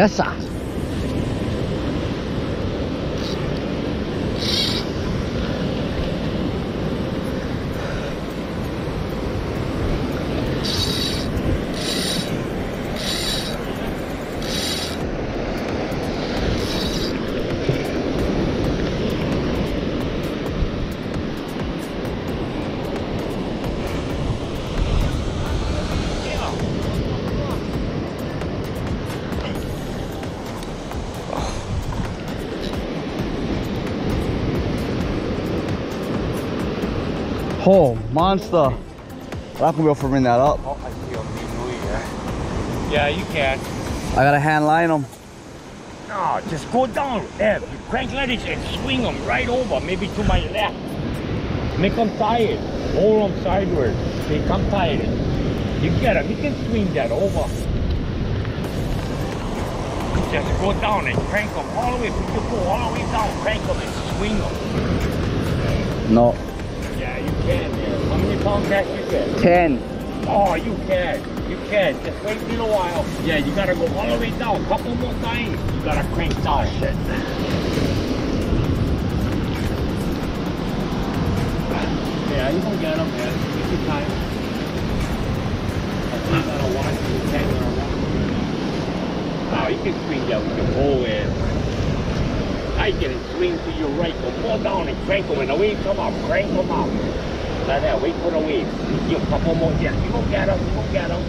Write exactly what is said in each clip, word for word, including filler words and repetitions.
安さ。Oh, monster. I'm not going to be able to bring that up. Yeah, you can. I got to hand line them. No, just go down, Ev. You crank legs and swing them right over, maybe to my left. Make them tired. Hold them sideways. They come tired. You get them. You can swing that over. Just go down and crank them all the way. You go all the way down, crank them and swing them. No. How many pounds that you get? Ten. Oh, you can. You can. Just wait a little while. Yeah, you gotta go all the way down. Couple more times. You gotta crank down. Shit. Yeah, you gonna get them, man. Take your time. You gotta watch. You can't go around. Now, you can swing that with your whole end. I get it, swing to your right, go fall down and crank them, and the wave come out, crank them out. Like that, wait for the wave. You a couple more, yes, you go get them, you go get them.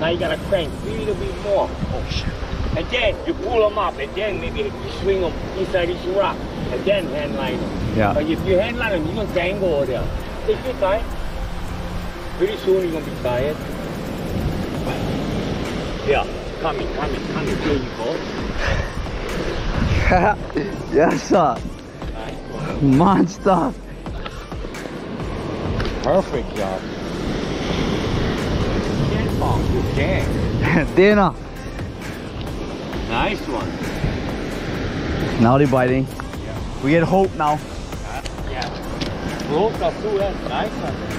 Now you gotta crank a little bit more. Oh shit. And then you pull them up, and then maybe you swing them inside this rock, and then hand line them. Yeah. But if you hand line them, you're gonna dangle over there. Take your time. Pretty soon you're gonna be tired. Yeah, coming, coming, coming, here you go. Yes, sir. Nice. Monster. Perfect job. You can. Dinner. Nice one. Now they're biting. Yeah. We get hope now. Uh, yeah. Hope that's too. That's nice one.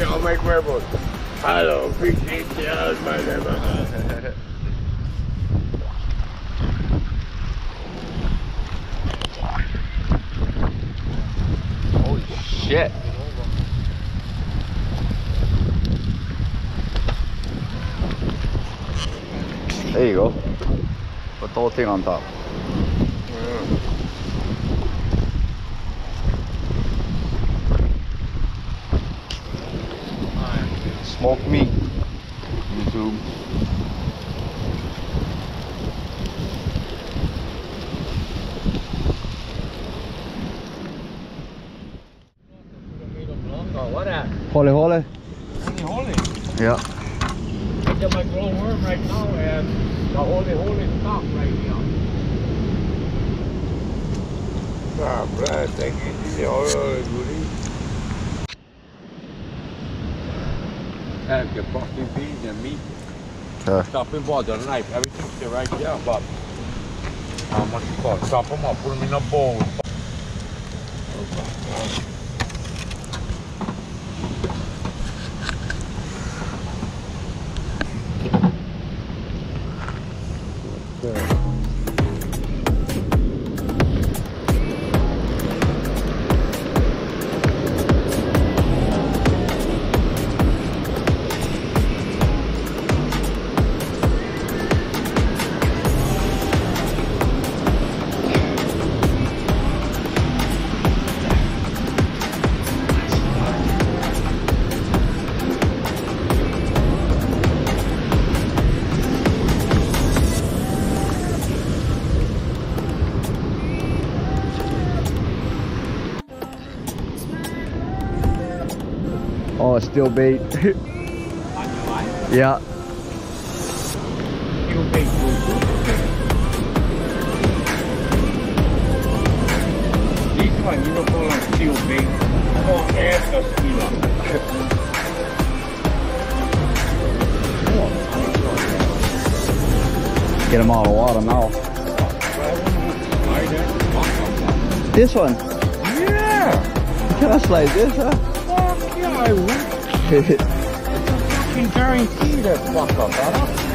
I'll make rebels. I don't appreciate you out my neighbor. Holy shit. There you go. Put the whole thing on top. Smoke me, YouTube. Oh, what that? Holy, holy. Holy, holy? Yeah. I get my glow worm right now and the holy, holy top right here. Ah, blood, thank you. The holy, holy goodie. And the fucking beans and meat, yeah. Chopping board, the knife, everything's right there, but how much it costs? Chop them up, put them in a bowl. Oh, still bait. Yeah. Still bait. This one you don't call it steel bait. Oh, that's a stealer. Get him out of water now. This one? Yeah! Can I slide this, huh? Fuck yeah, I will. It's a fucking guarantee that fucker, brother.